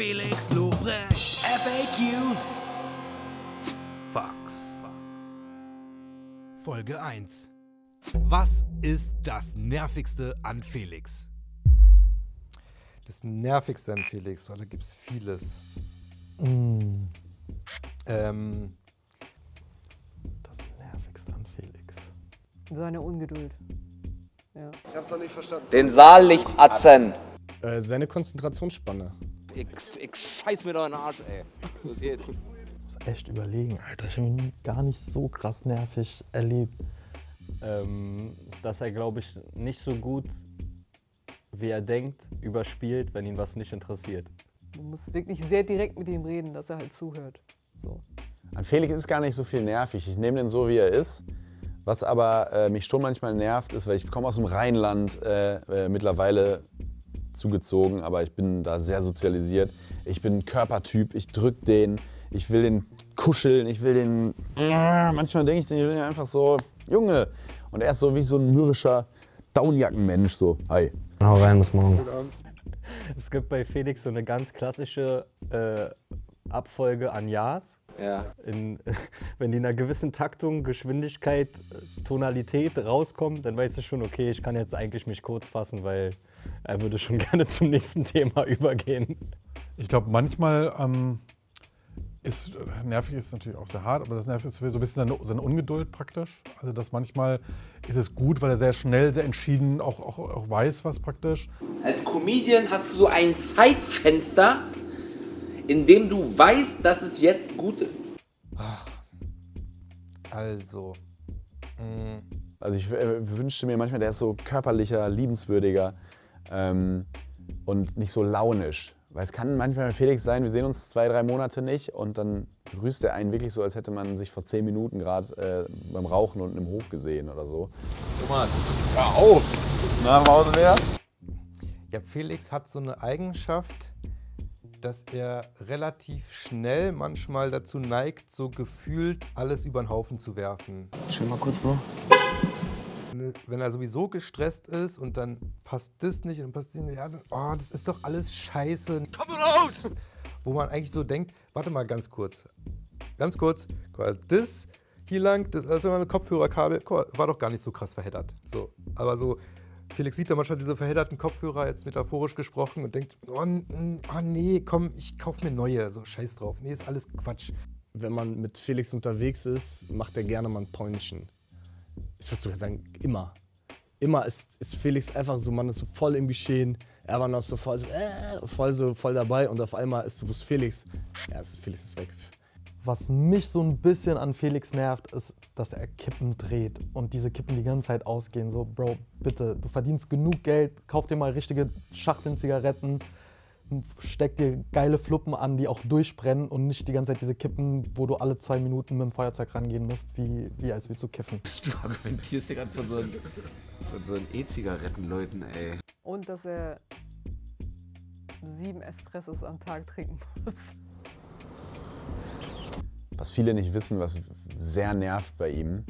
Felix Lobrecht, FAQs. Fax. Folge 1. Was ist das Nervigste an Felix? Das Nervigste an Felix, da gibt es vieles. Das Nervigste an Felix. Seine Ungeduld. Ja. Ich hab's noch nicht verstanden. Den Saallichtatzen. Seine Konzentrationsspanne. Ich scheiß mir doch in den Arsch, ey. Was ist jetzt? Ich muss echt überlegen, Alter. Ich habe ihn gar nicht so krass nervig erlebt. Dass er, glaube ich, nicht so gut, wie er denkt, überspielt, wenn ihn was nicht interessiert. Man muss wirklich sehr direkt mit ihm reden, dass er halt zuhört. So. An Felix ist gar nicht so viel nervig. Ich nehme den so, wie er ist. Was aber mich schon manchmal nervt, ist, weil ich komme aus dem Rheinland mittlerweile zugezogen, aber ich bin da sehr sozialisiert. Ich bin ein Körpertyp, ich drück den, ich will den kuscheln, ich will den... Manchmal denke ich, den, ich will den einfach so, Junge. Und er ist so wie so ein mürrischer Downjackenmensch, so, hi. Hau rein, bis morgen. Es gibt bei Felix so eine ganz klassische Abfolge an Ja's. Ja. Wenn die in einer gewissen Taktung, Geschwindigkeit, Tonalität rauskommen, dann weißt du schon, okay, ich kann jetzt eigentlich mich kurz fassen, weil er würde schon gerne zum nächsten Thema übergehen. Ich glaube, manchmal ist, nervig ist natürlich auch sehr hart, aber das nervig ist so ein bisschen seine Ungeduld praktisch. Also dass manchmal ist es gut, weil er sehr schnell, sehr entschieden auch weiß, was praktisch. Als Comedian hast du so ein Zeitfenster, in dem du weißt, dass es jetzt gut ist. Ach, also. Also ich wünschte mir manchmal, der ist so körperlicher, liebenswürdiger und nicht so launisch. Weil es kann manchmal Felix sein, wir sehen uns 2, 3 Monate nicht und dann grüßt er einen wirklich so, als hätte man sich vor 10 Minuten gerade beim Rauchen unten im Hof gesehen oder so. Thomas, hör auf! Na, Hause leer? Ja, Felix hat so eine Eigenschaft, dass er relativ schnell manchmal dazu neigt, so gefühlt alles über den Haufen zu werfen. Schön mal kurz, Bro. Wenn er sowieso gestresst ist und dann passt das nicht und passt das nicht, ja, dann, oh, das ist doch alles scheiße. Komm raus! Wo man eigentlich so denkt, warte mal ganz kurz, das hier lang, das also mit Kopfhörerkabel, war doch gar nicht so krass verheddert. So, aber so, Felix sieht da manchmal diese verhedderten Kopfhörer, jetzt metaphorisch gesprochen, und denkt, oh nee, komm, ich kauf mir neue, so scheiß drauf, nee, ist alles Quatsch. Wenn man mit Felix unterwegs ist, macht er gerne mal ein Päunchen. Ich würde sogar sagen, immer. Immer ist Felix einfach so, man ist so voll im Geschehen. Er war noch so voll dabei und auf einmal ist so, wo ist Felix? Ja, Felix ist weg. Was mich so ein bisschen an Felix nervt, ist, dass er Kippen dreht und diese Kippen die ganze Zeit ausgehen. So, Bro, bitte, du verdienst genug Geld, kauf dir mal richtige Schachteln Zigaretten, steck dir geile Fluppen an, die auch durchbrennen und nicht die ganze Zeit diese Kippen, wo du alle 2 Minuten mit dem Feuerzeug rangehen musst, wie als würdest du kiffen. Du argumentierst ja gerade von so einen E-Zigaretten-Leuten, ey. Und dass er 7 Espressos am Tag trinken muss. Was viele nicht wissen, was sehr nervt bei ihm,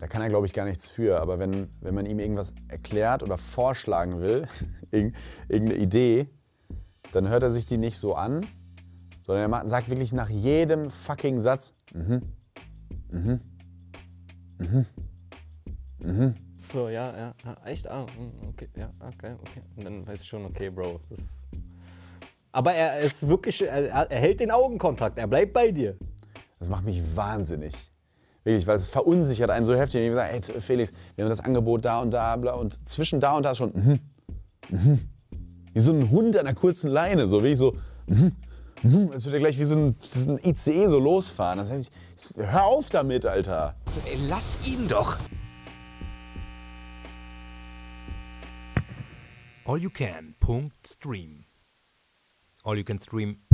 da kann er, glaube ich, gar nichts für, aber wenn man ihm irgendwas erklärt oder vorschlagen will, irgendeine Idee, dann hört er sich die nicht so an, sondern er sagt wirklich nach jedem fucking Satz, So, ja, echt, okay. Und dann weiß ich schon, okay, Bro. Aber er ist wirklich, er hält den Augenkontakt, er bleibt bei dir. Das macht mich wahnsinnig. Wirklich, weil es verunsichert einen so heftig. Ich sage, hey Felix, wir haben das Angebot da und da, bla, und zwischen da und da schon, Wie so ein Hund an einer kurzen Leine, so wie ich so, als würde er gleich wie so ein ICE so losfahren. Das heißt, hör auf damit, Alter! Also, ey, lass ihn doch! All You Can Stream